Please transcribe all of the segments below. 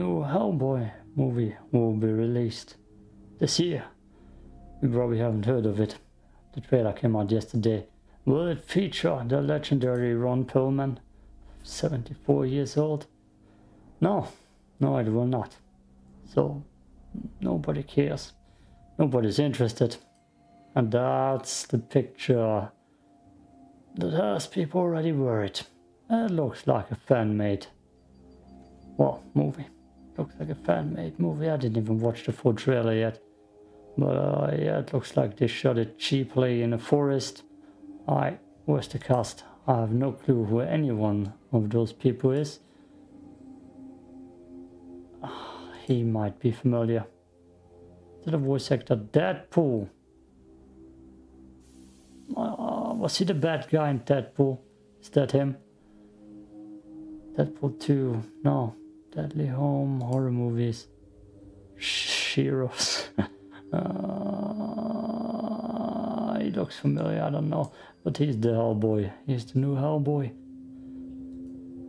new Hellboy movie will be released this year. You probably haven't heard of it. The trailer came out yesterday. Will it feature the legendary Ron Perlman, 74 years old? No, no, it will not. So nobody cares. Nobody's interested. And that's the picture that has people already worried. It looks like a fan-made movie. Looks like a fan-made movie. I didn't even watch the full trailer yet. But yeah, it looks like they shot it cheaply in a forest. Where's the cast? I have no clue who any one of those people is. He might be familiar. To the voice actor Deadpool. Was he the bad guy in Deadpool? Is that him? Deadpool 2. No. Deadly Home. Horror movies. Shiros. He looks familiar. I don't know. But he's the Hellboy. He's the new Hellboy.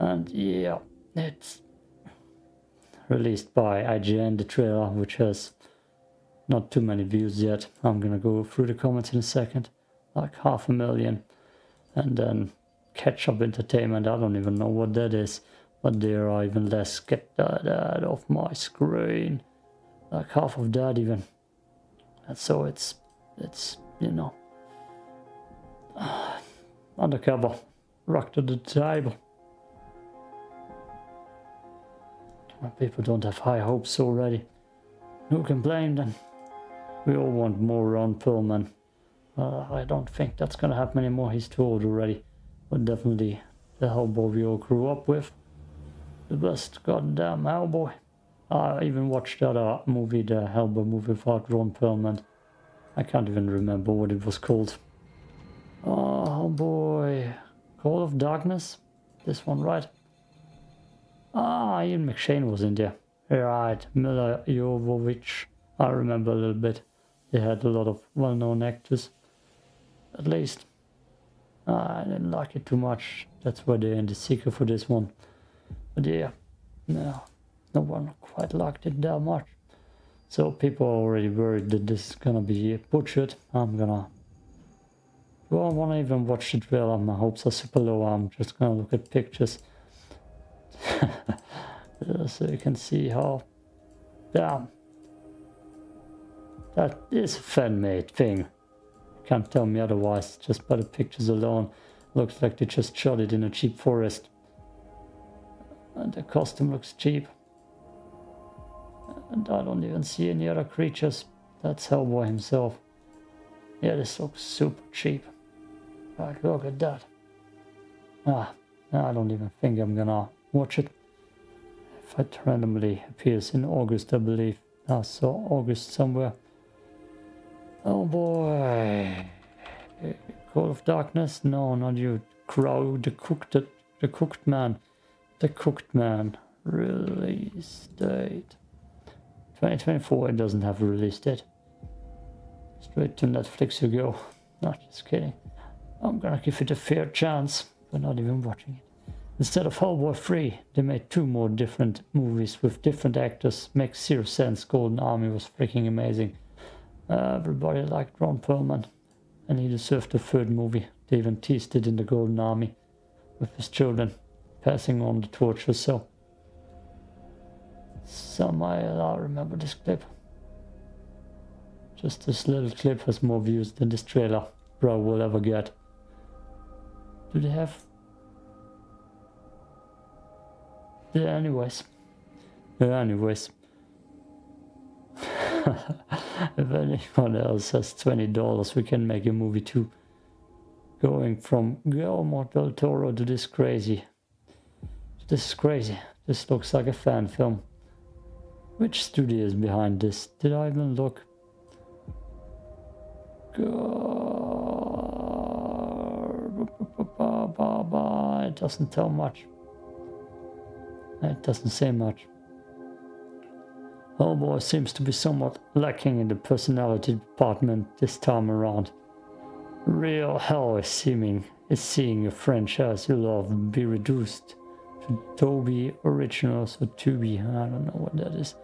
And yeah. It's released by IGN, the trailer, which has not too many views yet. I'm gonna go through the comments in a second. Like 500,000. And then Catch Up Entertainment, I don't even know what that is. But there are even less. Get that off my screen. Like half of that even. And so it's you know, undercover. Rock to the table. People don't have high hopes already. Who can blame them? We all want more Ron Perlman. I don't think that's gonna happen anymore. He's too old already. But definitely the Hellboy we all grew up with. The best goddamn Hellboy. I even watched that movie, the Hellboy movie without Ron Perlman. I can't even remember what it was called. Oh, Hellboy. Call of Darkness? This one, right? Ah, Ian McShane was in there. Right, Milla Jovovich. I remember a little bit. They had a lot of well-known actors. At least. I didn't like it too much. That's why they're in the sequel for this one. But yeah, no one quite liked it that much. So people are already worried that this is gonna be butchered. Well, I won't even watch the trailer. My hopes are super low. I'm just gonna look at pictures. So you can see how damn that is a fan-made thing. Can't tell me otherwise just by the pictures alone. Looks like they just shot it in a cheap forest. And the costume looks cheap. And I don't even see any other creatures. That's Hellboy himself. Yeah, this looks super cheap. Right, look at that. I don't even think I'm gonna watch it. If it randomly appears in August, I believe. I saw August somewhere. Oh boy. Call of Darkness? No, not you. Crow, the cooked man. The Cooked Man. Release date. 2024, it doesn't have a release date. Straight to Netflix you go. No, just kidding. I'm gonna give it a fair chance. We're not even watching it. Instead of Hellboy 3, they made two more different movies with different actors. Makes zero sense. Golden Army was freaking amazing. Everybody liked Ron Perlman. And he deserved the third movie. They even teased it in the Golden Army. With his children. Passing on the torch or so. I remember this clip. Just this little clip has more views than this trailer bro will ever get. Do they have... Yeah, anyways. If anyone else has $20, we can make a movie too. Going from Guillermo del Toro to this crazy. This is crazy. This looks like a fan film. Which studio is behind this? Did I even look? It doesn't tell much. It doesn't say much. Hellboy seems to be somewhat lacking in the personality department this time around. Real hell is seeing a franchise you love be reduced Tubi Originals or Tubi, I don't know what that is.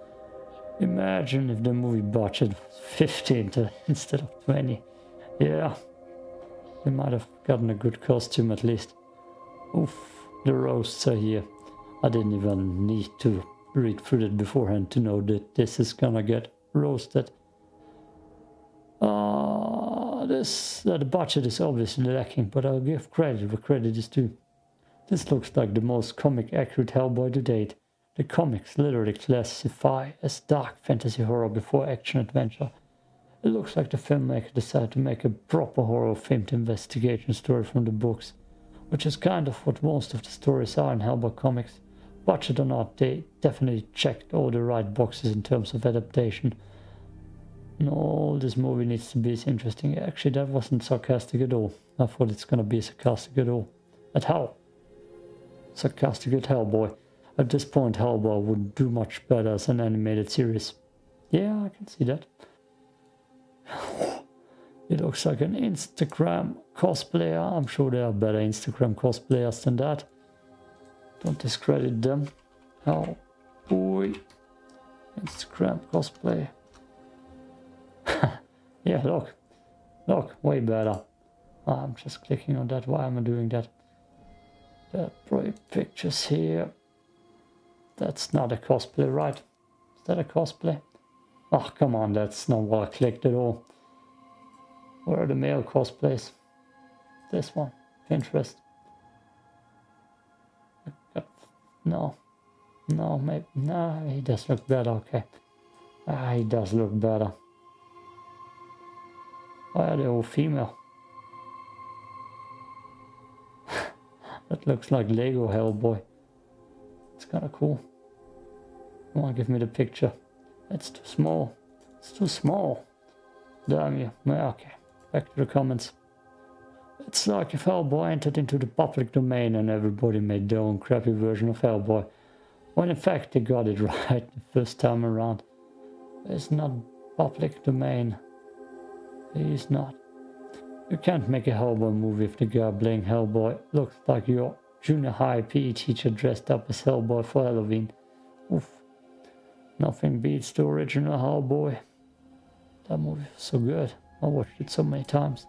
Imagine if the movie budget was 15 instead of 20. Yeah, they might have gotten a good costume at least. Oof, the roasts are here. I didn't even need to read through it beforehand to know that this is gonna get roasted. The budget is obviously lacking, but I'll give credit where credit is due. This looks like the most comic accurate Hellboy to date. The comics literally classify as dark fantasy horror before action adventure. It looks like the filmmaker decided to make a proper horror-themed investigation story from the books, which is kind of what most of the stories are in Hellboy comics. Budget or not, they definitely checked all the right boxes in terms of adaptation. No, this movie needs to be as interesting. Actually, that wasn't sarcastic at all. I thought it's gonna be sarcastic at all. At how? Sarcastic at Hellboy. At this point, Hellboy would do much better as an animated series. Yeah, I can see that. It looks like an Instagram cosplayer. I'm sure there are better Instagram cosplayers than that. Don't discredit them. Hellboy. Instagram cosplay. Yeah, look, way better. I'm just clicking on that. Why am I doing that? There are probably pictures here. That's not a cosplay, right? Is that a cosplay? Oh, come on, that's not what I clicked at all. Where are the male cosplays? This one, Pinterest. No, maybe, no, he does look better, okay. Ah, he does look better. Why are they all female? That looks like Lego Hellboy. It's kind of cool. Come on, give me the picture. It's too small. It's too small. Damn you. Okay. Back to the comments. It's like if Hellboy entered into the public domain and everybody made their own crappy version of Hellboy, when in fact they got it right the first time around. It's not public domain. He's not. You can't make a Hellboy movie if the guy playing Hellboy looks like your junior high PE teacher dressed up as Hellboy for Halloween. Oof. Nothing beats the original Hellboy. That movie was so good. I watched it so many times.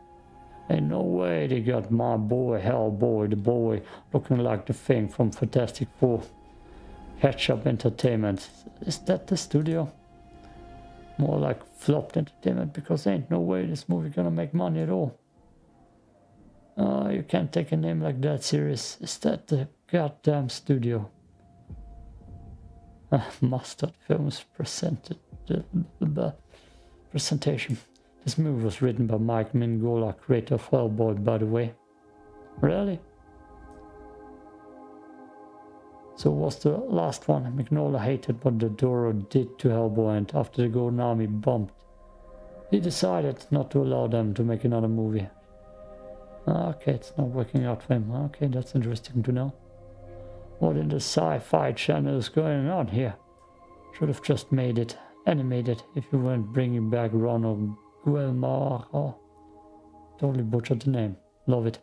Ain't no way they got my boy Hellboy, the boy looking like the Thing from Fantastic Four. Catch Up Entertainment. Is that the studio? More like flopped entertainment, because there ain't no way this movie gonna make money at all. You can't take a name like that serious. Is that the goddamn studio? Mustard Films presented the presentation. This movie was written by Mike Mignola, creator of Hellboy, by the way. Really? So was the last one. Mignola hated what Del Toro did to Hellboy, and after the Golden Army bombed, he decided not to allow them to make another movie. Okay, it's not working out for him. Okay, that's interesting to know. What in the sci-fi channel is going on here? Should have just made it animated if you weren't bringing back Ron or Guillermo. Oh, totally butchered the name. Love it.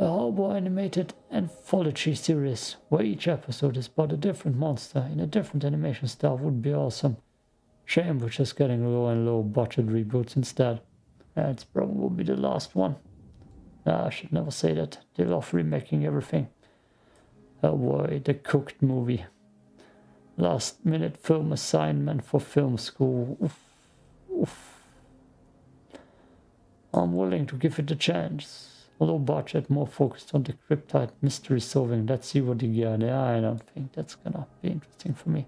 A Hellboy animated anthology series where each episode is about a different monster in a different animation style would be awesome. Shame we're just getting low and low budget reboots instead. It's probably the last one. I should never say that. They love remaking everything. Hellboy, the cooked movie. Last minute film assignment for film school. Oof. Oof. I'm willing to give it a chance. Low budget, more focused on the cryptid mystery solving. Let's see what they get. Yeah, I don't think that's gonna be interesting for me.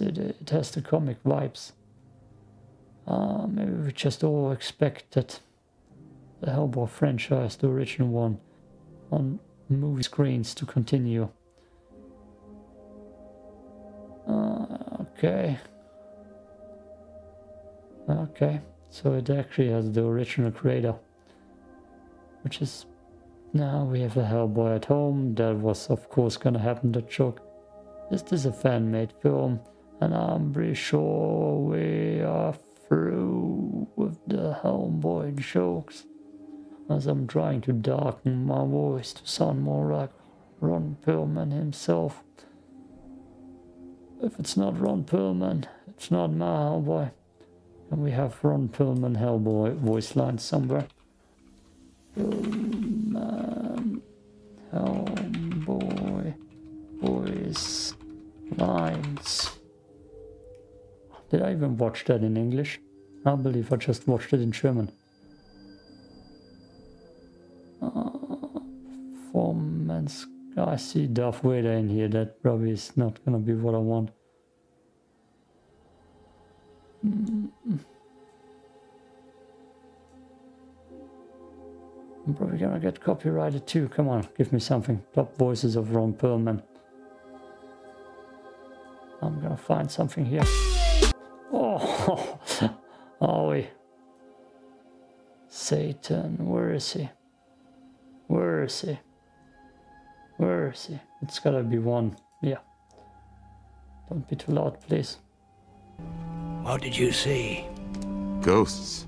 It has the comic vibes. Maybe we just all expected the Hellboy franchise, the original one, on movie screens to continue. Okay. Okay, so it actually has the original creator, which is, now we have a Hellboy at home. That was of course gonna happen, that joke. Is this a fan-made film? And I'm pretty sure we are through with the the Hellboy jokes as I'm trying to darken my voice to sound more like Ron Perlman himself. If it's not Ron Perlman, it's not my Hellboy. And we have Ron Perlman Hellboy voice line somewhere. Perlman Hellboy voice lines. Did I even watch that in English? I believe I just watched it in German. Performance. I see Darth Vader in here. That probably is not gonna be what I want. I'm probably gonna get copyrighted too. Come on, give me something. Top voices of Ron Perlman. I'm gonna find something here. Oh, are we? Satan, where is he? Where is he? Where is he? It's gotta be one. Yeah. Don't be too loud, please. What did you see? Ghosts.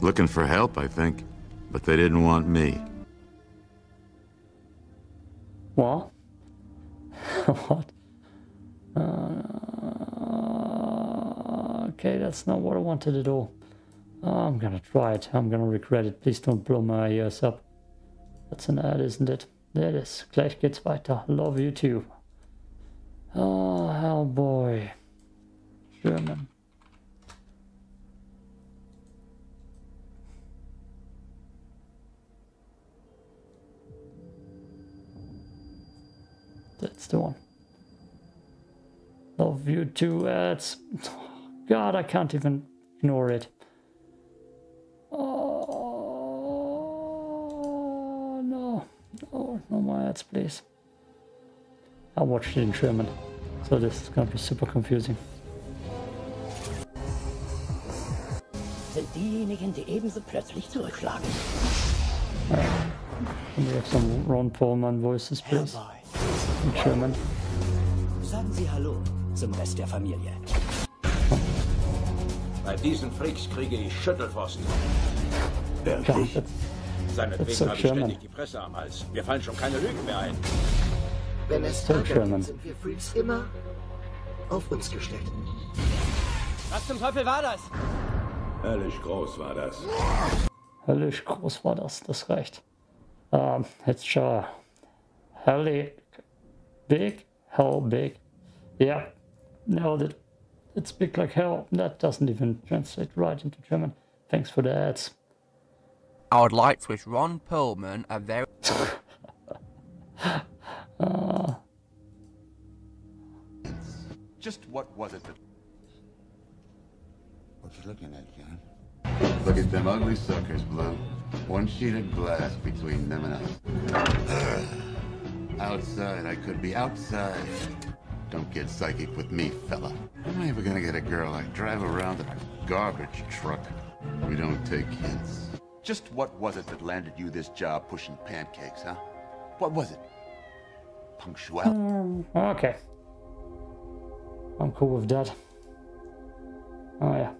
Looking for help, I think. But they didn't want me. What? What? Okay, that's not what I wanted at all. I'm gonna try it. I'm gonna regret it. Please don't blow my ears up. That's an ad, isn't it? There it is. Gleich geht's weiter. Love you too. Oh, Hellboy. German. That's the one. Love you too ads. God, I can't even ignore it. Oh, no. Oh, no more ads, please. I watched it in German, so this is gonna be super confusing. Sind diejenigen, die ebenso plötzlich zurückschlagen. Can we have some Ron Perlman voices, please? In German. Sagen Sie Hallo zum Rest der Familie. Bei diesen Freaks kriege ich Schüttelfrosten. Wirklich? Seinetwegen habe ich ständig die Presse am Hals. Wir fallen schon keine Lügen mehr ein. Wenn es Tage gibt, sind wir Freaks immer auf uns gestellt. Was zum Teufel war das? Höllisch groß war das. Höllisch groß war das, das reicht. Jetzt schau. Hellig. Big. Hell big. Yeah. Nailed it. It's big like hell. That doesn't even translate right into German. Thanks for the ads. I would like to wish Ron Perlman a very... Just what was it that... What you looking at, John? Look at them ugly suckers, Blue. One sheet of glass between them and us. Outside, I could be outside. Don't get psychic with me, fella. How am I ever gonna get a girl? I drive around in a garbage truck. We don't take hints. Just what was it that landed you this job pushing pancakes, huh? What was it? Punctuality? Okay. I'm cool with that. Oh, yeah.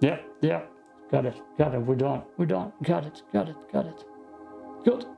Yep, yeah, yep. Yeah. Got it, got it. We're done. Got it, got it. Good.